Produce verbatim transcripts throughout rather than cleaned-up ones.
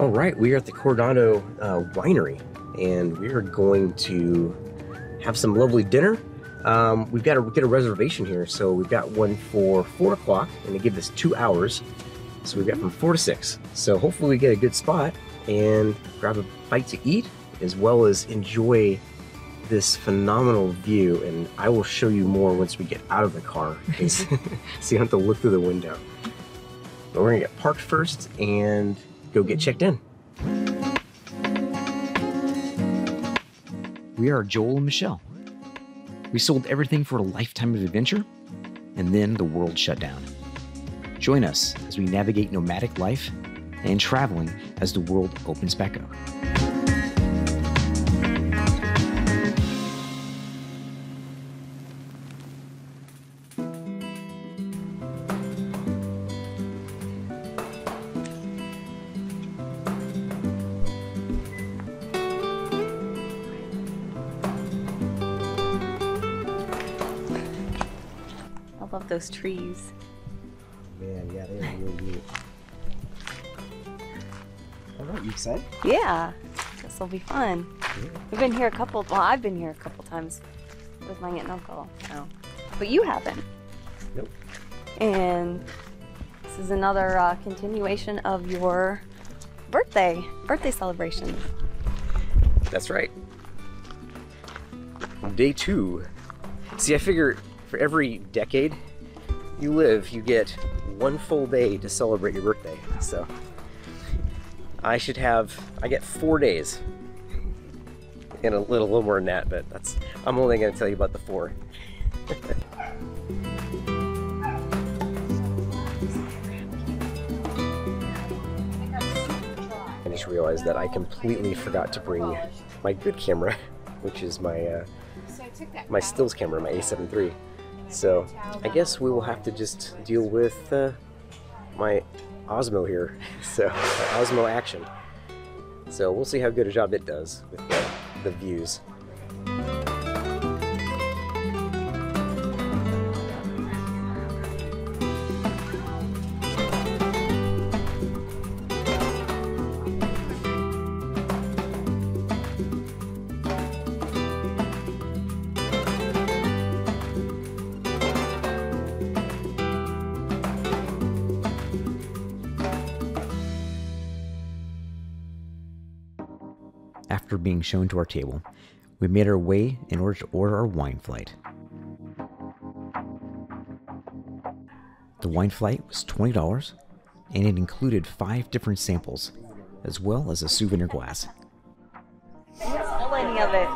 All right, we are at the Cordiano uh, Winery, and we are going to have some lovely dinner. Um, we've got to get a reservation here, so we've got one for four o'clock, and they give us two hours. So we've got from four to six. So hopefully we get a good spot and grab a bite to eat, as well as enjoy this phenomenal view. And I will show you more once we get out of the car, so you don't have to look through the window. But we're gonna get parked first and go get checked in. We are Joel and Michelle. We sold everything for a lifetime of adventure, and then the world shut down. Join us as we navigate nomadic life and traveling as the world opens back up. I love those trees. Man, yeah, they are really neat. All right, you excited? Yeah, this will be fun. Yeah. We've been here a couple, well, I've been here a couple times with my aunt and uncle, so. But you haven't. Nope. And this is another uh, continuation of your birthday, birthday celebration. That's right. Day two. See, I figure for every decade you live, you get one full day to celebrate your birthday. So I should have, I get four days and a little, a little more than that, but that's, I'm only gonna tell you about the four. I just realized that I completely forgot to bring my good camera, which is my, uh, my stills camera, my A seven three. So I guess we will have to just deal with uh, my Osmo here, so my Osmo Action. So we'll see how good a job it does with the, the views. After being shown to our table, we made our way in order to order our wine flight. The wine flight was twenty dollars, and it included five different samples, as well as a souvenir glass. I don't smell any of it.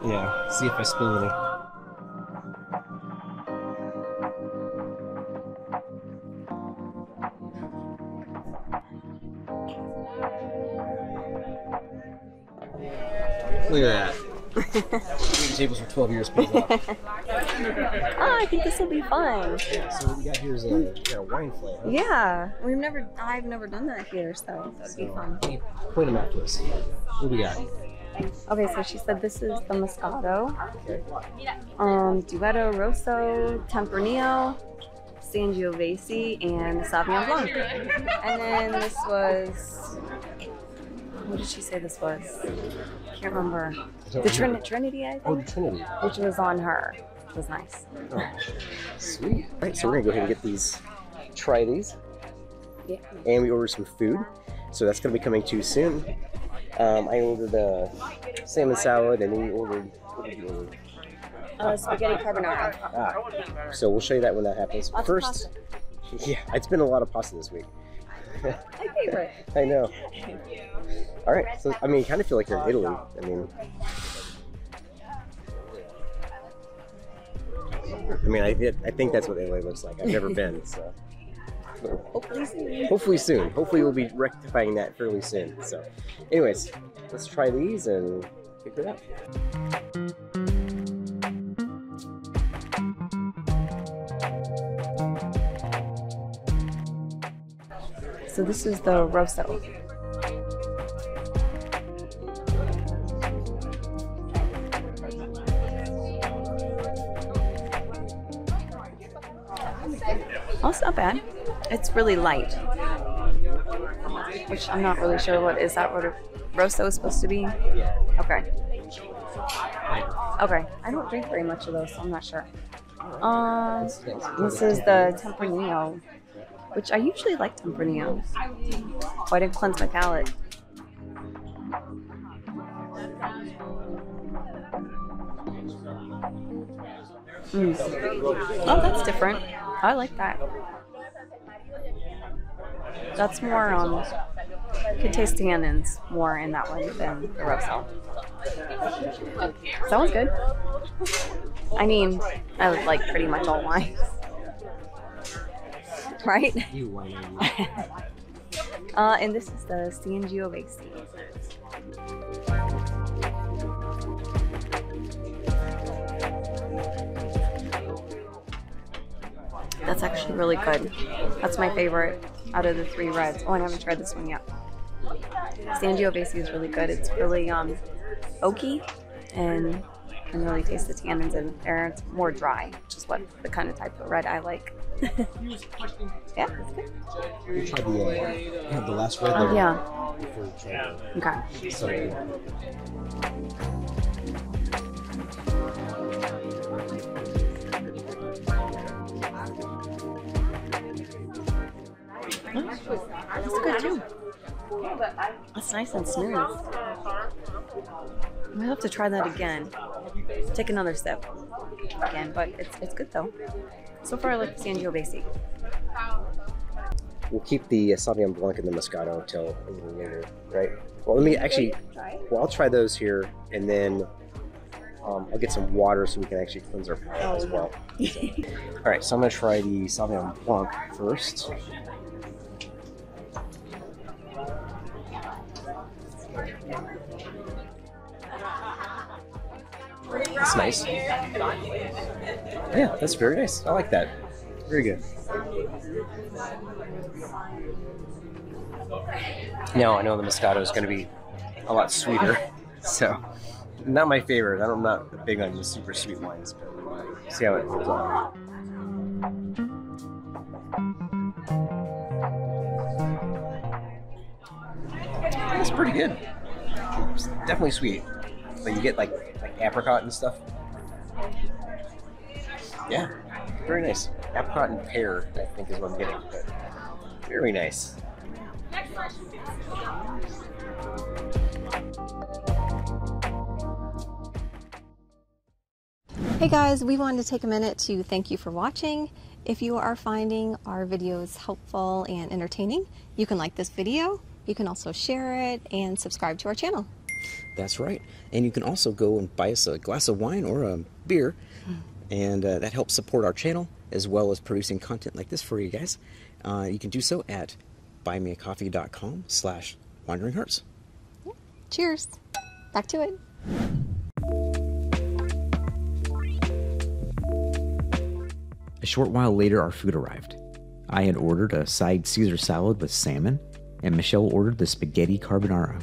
Careful. Yeah, see if I spill any. Look at that. Tables for twelve years. Oh, I think this will be fun. Yeah, so what we got here is a, we got a wine flight. Huh? Yeah, we've never, I've never done that here, so that'd so, be fun. Point them out to us. What do we got? Okay, so she said this is the Moscato, okay. um, Duetto, Rosso, Tempranillo, Sangiovese, and Sauvignon Blanc. And then this was. What did she say this was? I can't remember. I the remember. Trin Trinity, I think? Oh, the Trinity. Which was on her. It was nice. Oh, sweet. All right, so we're gonna go ahead and get these, try these. Yeah. And we ordered some food. So that's gonna be coming too soon. Um, I ordered a salmon salad, and then we ordered, what did we order? Uh, spaghetti carbonara. Ah, so we'll show you that when that happens. Lots First, yeah, it's been a lot of pasta this week. My favorite. I know. All right, so I mean, you kind of feel like you're in Italy. I mean, I mean, I, it, I think that's what Italy looks like. I've never been, so hopefully soon. Hopefully soon. Hopefully we'll be rectifying that fairly soon. So, anyways, let's try these and figure it out. So this is the Rosso. Oh, it's not bad. It's really light. which I'm not really sure what is that what a Rosso is supposed to be? Yeah. Okay. Okay. I don't drink very much of those, so I'm not sure. Um, this is the Tempranillo, which I usually like Tempranillo. Oh, I didn't cleanse my palate. Mm. Oh, that's different. I like that. That's more, um, could taste tannins more in that one than the Rosso. That one's good. I mean, I would like pretty much all wines. Right? You wine. Uh, and this is the Sangiovese. That's actually really good. That's my favorite out of the three reds. Oh, and I haven't tried this one yet. Sangiovese is really good. It's really um, oaky, and can really taste the tannins in there. It's more dry, which is what the kind of type of red I like. Yeah, that's good. We tried the, uh, yeah, the last red there. Uh, yeah. Before we tried it. Okay. So, yeah. That's good too. That's nice and smooth. I'm gonna have to try that again. Take another sip again, but it's it's good though. So far, I like the Sangiovese. We'll keep the uh, Sauvignon Blanc and the Moscato until a little later, right? Well, let me actually. Well, I'll try those here, and then um, I'll get some water so we can actually cleanse our palate as well. So. All right, so I'm gonna try the Sauvignon Blanc first. That's nice. Yeah, that's very nice. I like that. Very good. Now I know the Moscato is going to be a lot sweeter, so not my favorite. I'm not big on just super sweet wines, but see how it goes on. That's pretty good. It's definitely sweet. But you get like like apricot and stuff. Yeah, very nice. Apricot and pear, I think, is what I'm getting. But very nice. Hey guys, we wanted to take a minute to thank you for watching. If you are finding our videos helpful and entertaining, you can like this video. You can also share it and subscribe to our channel. That's right. And you can also go and buy us a glass of wine or a beer. And uh, that helps support our channel as well as producing content like this for you guys. Uh, you can do so at buymeacoffee.com slash Wandering Hartz. Yeah. Cheers. Back to it. A short while later, our food arrived. I had ordered a side Caesar salad with salmon, and Michelle ordered the spaghetti carbonara.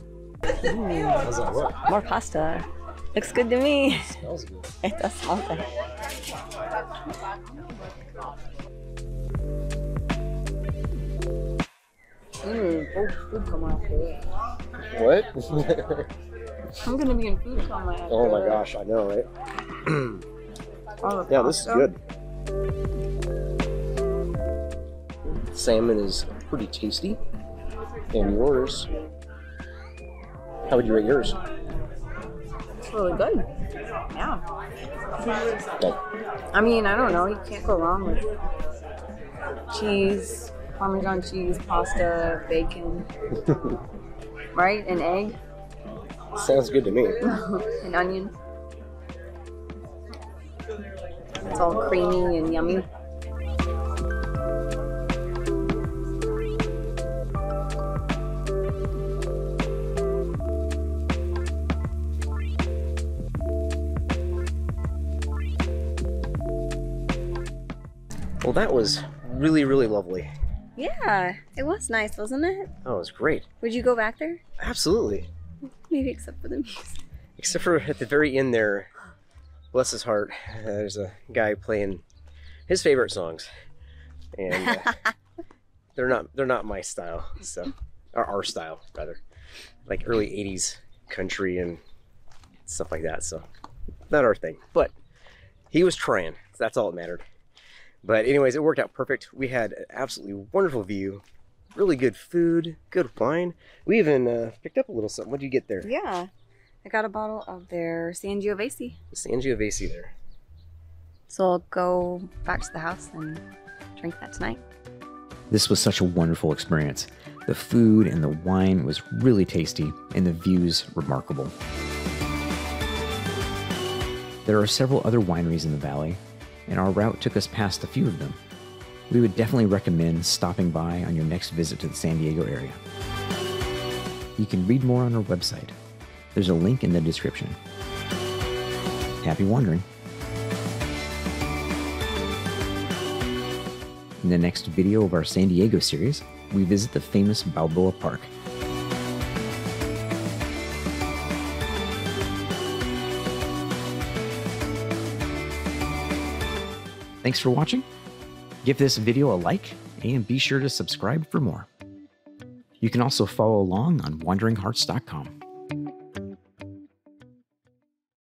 Ooh, how's that work? More pasta. Looks good to me. It smells good. It does smell good. Mm, what? I'm gonna be in food coma after. Oh my gosh, I know, right? Oh, yeah, this is good. Salmon is pretty tasty. And yours, how would you rate yours? It's really good. Yeah. I mean, I don't know. You can't go wrong with cheese, Parmesan cheese, pasta, bacon, right? An egg. Sounds good to me. An onion. It's all creamy and yummy. Well, that was really, really lovely. Yeah, it was nice, wasn't it? Oh, it was great. Would you go back there? Absolutely. Maybe except for the music. Except for at the very end there, bless his heart, uh, there's a guy playing his favorite songs, and uh, they're not they're not my style. So or our style rather, like early eighties country and stuff like that. So not our thing, but he was trying. So that's all that mattered. But anyways, it worked out perfect. We had an absolutely wonderful view, really good food, good wine. We even uh, picked up a little something. What did you get there? Yeah, I got a bottle of their Sangiovese. The Sangiovese there. So I'll go back to the house and drink that tonight. This was such a wonderful experience. The food and the wine was really tasty, and the views remarkable. There are several other wineries in the valley, and our route took us past a few of them. We would definitely recommend stopping by on your next visit to the San Diego area. You can read more on our website. There's a link in the description. Happy wandering! In the next video of our San Diego series, we visit the famous Balboa Park. Thanks for watching. Give this video a like and be sure to subscribe for more. You can also follow along on wandering hartz dot com.